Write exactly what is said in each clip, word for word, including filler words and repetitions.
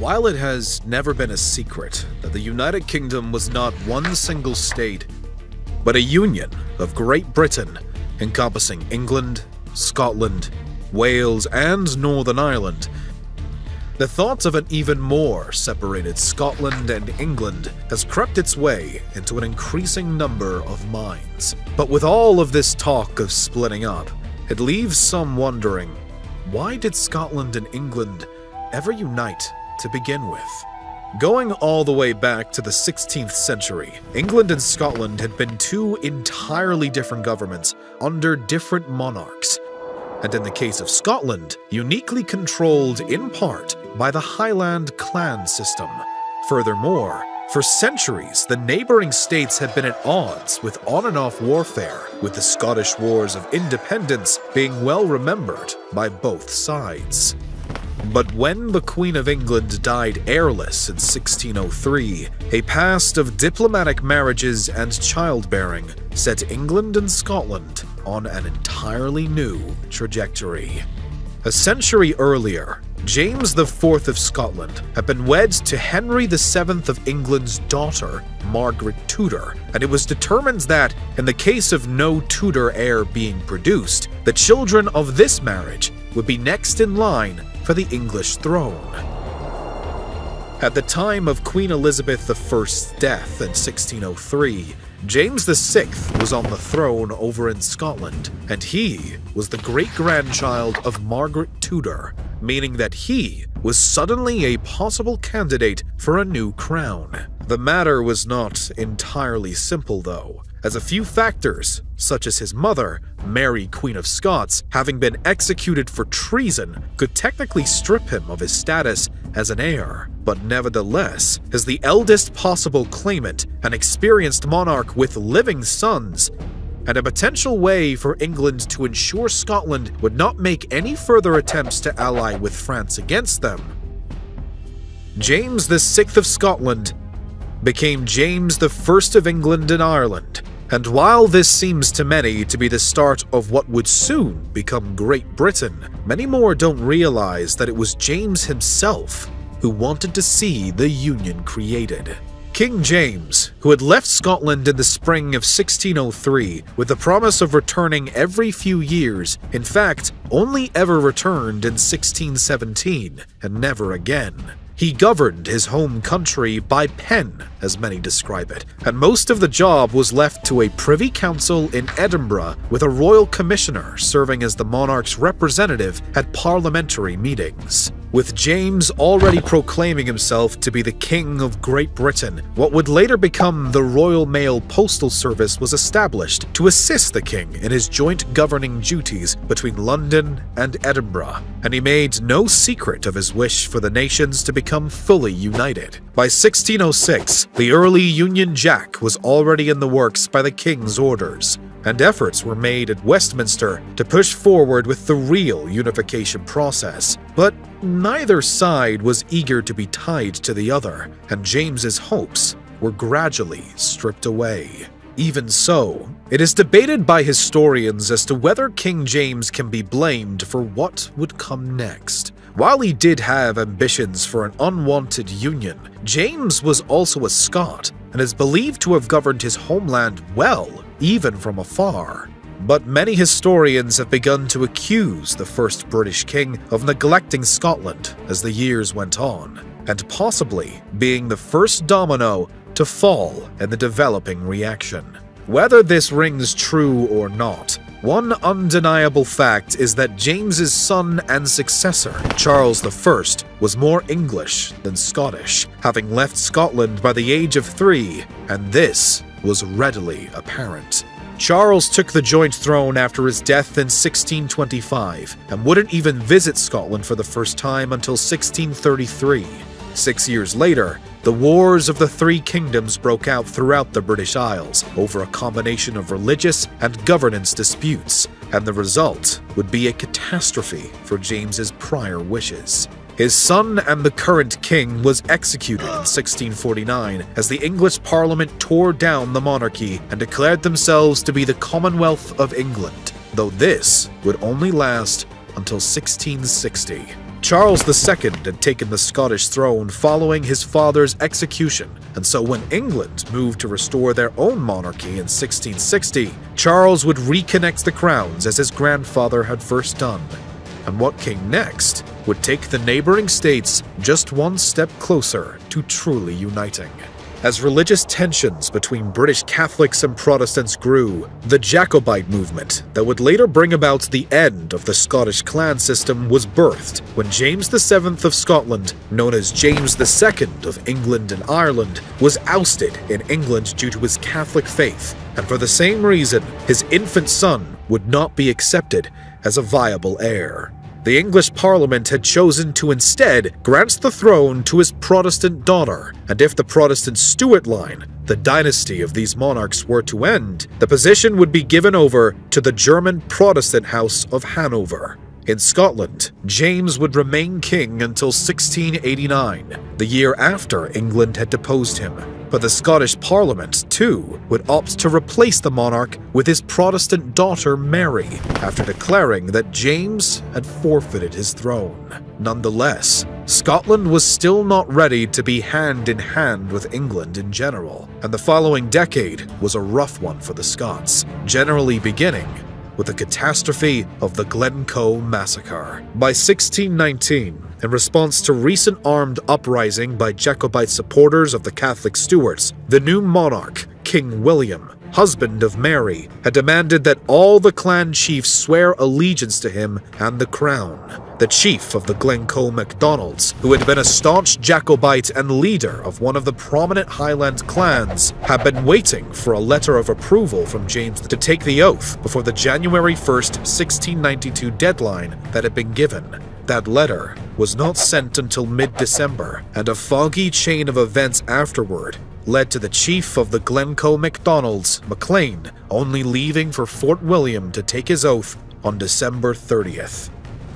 While it has never been a secret that the United Kingdom was not one single state, but a union of Great Britain encompassing England, Scotland, Wales, and Northern Ireland, the thought of an even more separated Scotland and England has crept its way into an increasing number of minds. But with all of this talk of splitting up, it leaves some wondering, why did Scotland and England ever unite to begin with? Going all the way back to the sixteenth century, England and Scotland had been two entirely different governments under different monarchs, and in the case of Scotland, uniquely controlled in part by the Highland clan system. Furthermore, for centuries, the neighboring states had been at odds with on-and-off warfare, with the Scottish Wars of Independence being well remembered by both sides. But when the Queen of England died heirless in sixteen oh three, a past of diplomatic marriages and childbearing set England and Scotland on an entirely new trajectory. A century earlier, James the fourth of Scotland had been wed to Henry the seventh of England's daughter, Margaret Tudor, and it was determined that, in the case of no Tudor heir being produced, the children of this marriage would be next in line for the English throne. At the time of Queen Elizabeth the first's death in sixteen oh three, James the sixth was on the throne over in Scotland, and he was the great-grandchild of Margaret Tudor, meaning that he was suddenly a possible candidate for a new crown. The matter was not entirely simple, though, as a few factors, such as his mother, Mary Queen of Scots, having been executed for treason, could technically strip him of his status as an heir. But nevertheless, as the eldest possible claimant, an experienced monarch with living sons, and a potential way for England to ensure Scotland would not make any further attempts to ally with France against them, James the sixth of Scotland became James the first of England and Ireland. And while this seems to many to be the start of what would soon become Great Britain, many more don't realize that it was James himself who wanted to see the union created. King James, who had left Scotland in the spring of sixteen oh three with the promise of returning every few years, in fact, only ever returned in sixteen seventeen and never again. He governed his home country by pen, as many describe it, and most of the job was left to a privy council in Edinburgh with a royal commissioner serving as the monarch's representative at parliamentary meetings. With James already proclaiming himself to be the King of Great Britain, what would later become the Royal Mail Postal Service was established to assist the king in his joint governing duties between London and Edinburgh, and he made no secret of his wish for the nations to become fully united. By sixteen oh six, the early Union Jack was already in the works by the king's orders, and efforts were made at Westminster to push forward with the real unification process. But neither side was eager to be tied to the other, and James's hopes were gradually stripped away. Even so, it is debated by historians as to whether King James can be blamed for what would come next. While he did have ambitions for an unwanted union, James was also a Scot and is believed to have governed his homeland well, even from afar. But many historians have begun to accuse the first British king of neglecting Scotland as the years went on, and possibly being the first domino to fall in the developing reaction. Whether this rings true or not, one undeniable fact is that James's son and successor, Charles the first, was more English than Scottish, having left Scotland by the age of three, and this was readily apparent. Charles took the joint throne after his death in sixteen twenty-five, and wouldn't even visit Scotland for the first time until sixteen thirty-three. Six years later, the Wars of the Three Kingdoms broke out throughout the British Isles over a combination of religious and governance disputes, and the result would be a catastrophe for James's prior wishes. His son and the current king was executed in sixteen forty-nine as the English Parliament tore down the monarchy and declared themselves to be the Commonwealth of England, though this would only last until sixteen sixty. Charles the Second had taken the Scottish throne following his father's execution, and so when England moved to restore their own monarchy in sixteen sixty, Charles would reconnect the crowns as his grandfather had first done. And what came next would take the neighboring states just one step closer to truly uniting. As religious tensions between British Catholics and Protestants grew, the Jacobite movement that would later bring about the end of the Scottish clan system was birthed when James the Seventh of Scotland, known as James the Second of England and Ireland, was ousted in England due to his Catholic faith, and for the same reason, his infant son would not be accepted as a viable heir. The English Parliament had chosen to instead grant the throne to his Protestant daughter, and if the Protestant Stuart line, the dynasty of these monarchs, were to end, the position would be given over to the German Protestant House of Hanover. In Scotland, James would remain king until sixteen eighty-nine, the year after England had deposed him, but the Scottish Parliament, too, would opt to replace the monarch with his Protestant daughter Mary, after declaring that James had forfeited his throne. Nonetheless, Scotland was still not ready to be hand-in-hand with England in general, and the following decade was a rough one for the Scots, generally beginning with the catastrophe of the Glencoe Massacre. By sixteen nineteen, in response to recent armed uprising by Jacobite supporters of the Catholic Stuarts, the new monarch, King William, husband of Mary, had demanded that all the clan chiefs swear allegiance to him and the crown. The chief of the Glencoe MacDonalds, who had been a staunch Jacobite and leader of one of the prominent Highland clans, had been waiting for a letter of approval from James to take the oath before the January first, sixteen ninety-two deadline that had been given. That letter was not sent until mid-December, and a foggy chain of events afterward led to the chief of the Glencoe MacDonalds, MacLean, only leaving for Fort William to take his oath on December thirtieth.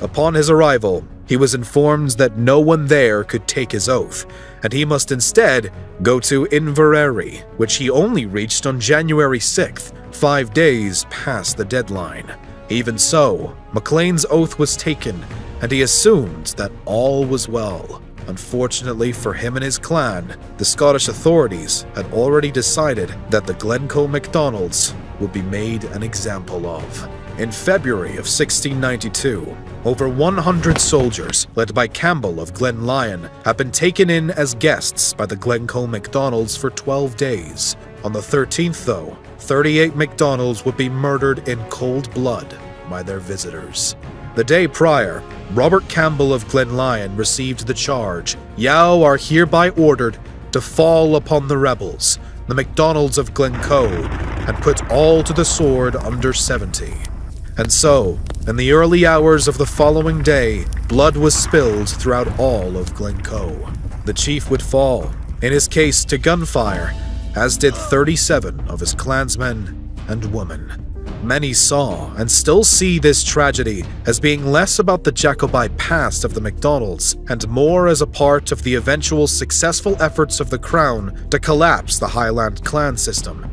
Upon his arrival, he was informed that no one there could take his oath, and he must instead go to Inverary, which he only reached on January sixth, five days past the deadline. Even so, MacLean's oath was taken, and he assumed that all was well. Unfortunately for him and his clan, the Scottish authorities had already decided that the Glencoe MacDonalds would be made an example of. In February of sixteen ninety-two, over one hundred soldiers, led by Campbell of Glen Lyon, had been taken in as guests by the Glencoe MacDonalds for twelve days. On the thirteenth, though, thirty-eight MacDonalds would be murdered in cold blood by their visitors. The day prior, Robert Campbell of Glen Lyon received the charge, "Yao are hereby ordered to fall upon the rebels, the MacDonalds of Glencoe, and put all to the sword under seventy." And so, in the early hours of the following day, blood was spilled throughout all of Glencoe. The chief would fall, in his case to gunfire, as did thirty-seven of his clansmen and women. Many saw and still see this tragedy as being less about the Jacobite past of the MacDonalds and more as a part of the eventual successful efforts of the Crown to collapse the Highland clan system,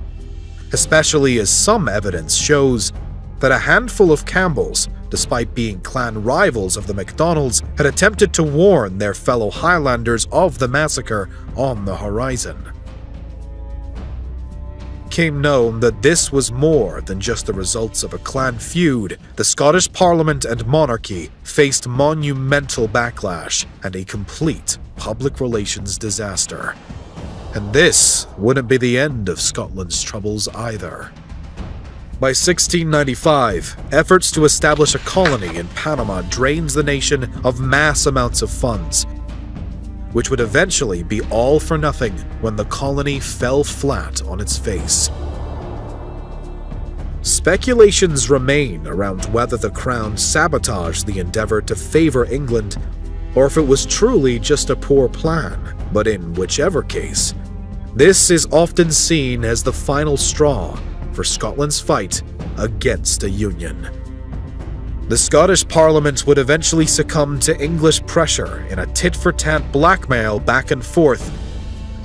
especially as some evidence shows that a handful of Campbells, despite being clan rivals of the MacDonalds, had attempted to warn their fellow Highlanders of the massacre on the horizon. It became known that this was more than just the results of a clan feud. The Scottish Parliament and monarchy faced monumental backlash and a complete public relations disaster. And this wouldn't be the end of Scotland's troubles either. By sixteen ninety-five, efforts to establish a colony in Panama drains the nation of mass amounts of funds, which would eventually be all for nothing when the colony fell flat on its face. Speculations remain around whether the Crown sabotaged the endeavor to favor England or if it was truly just a poor plan, but in whichever case, this is often seen as the final straw for Scotland's fight against a union. The Scottish Parliament would eventually succumb to English pressure in a tit-for-tat blackmail back and forth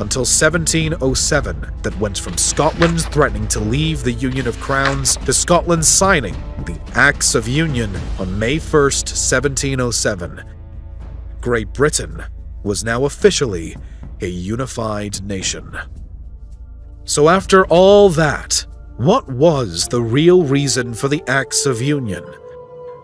until seventeen oh seven that went from Scotland threatening to leave the Union of Crowns to Scotland signing the Acts of Union on May first, seventeen oh seven, Great Britain was now officially a unified nation. So after all that, what was the real reason for the Acts of Union?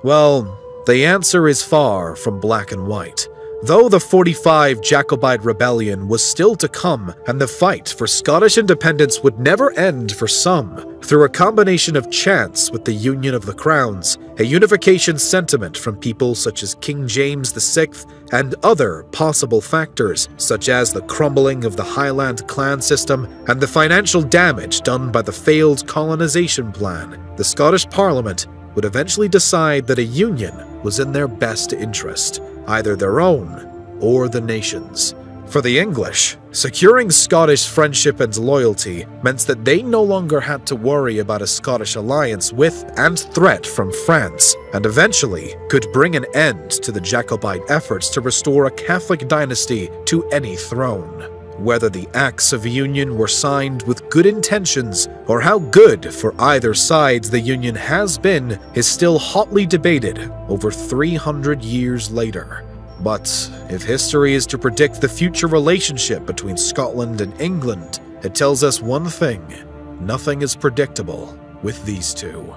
Well, the answer is far from black and white. Though the forty-five Jacobite Rebellion was still to come, and the fight for Scottish independence would never end for some, through a combination of chance with the Union of the Crowns, a unification sentiment from people such as King James the sixth, and other possible factors such as the crumbling of the Highland clan system and the financial damage done by the failed colonization plan, the Scottish Parliament would eventually decide that a union was in their best interest, either their own or the nation's. For the English, securing Scottish friendship and loyalty meant that they no longer had to worry about a Scottish alliance with and threat from France, and eventually could bring an end to the Jacobite efforts to restore a Catholic dynasty to any throne. Whether the Acts of Union were signed with good intentions or how good for either side the Union has been is still hotly debated over three hundred years later. But if history is to predict the future relationship between Scotland and England, it tells us one thing: nothing is predictable with these two.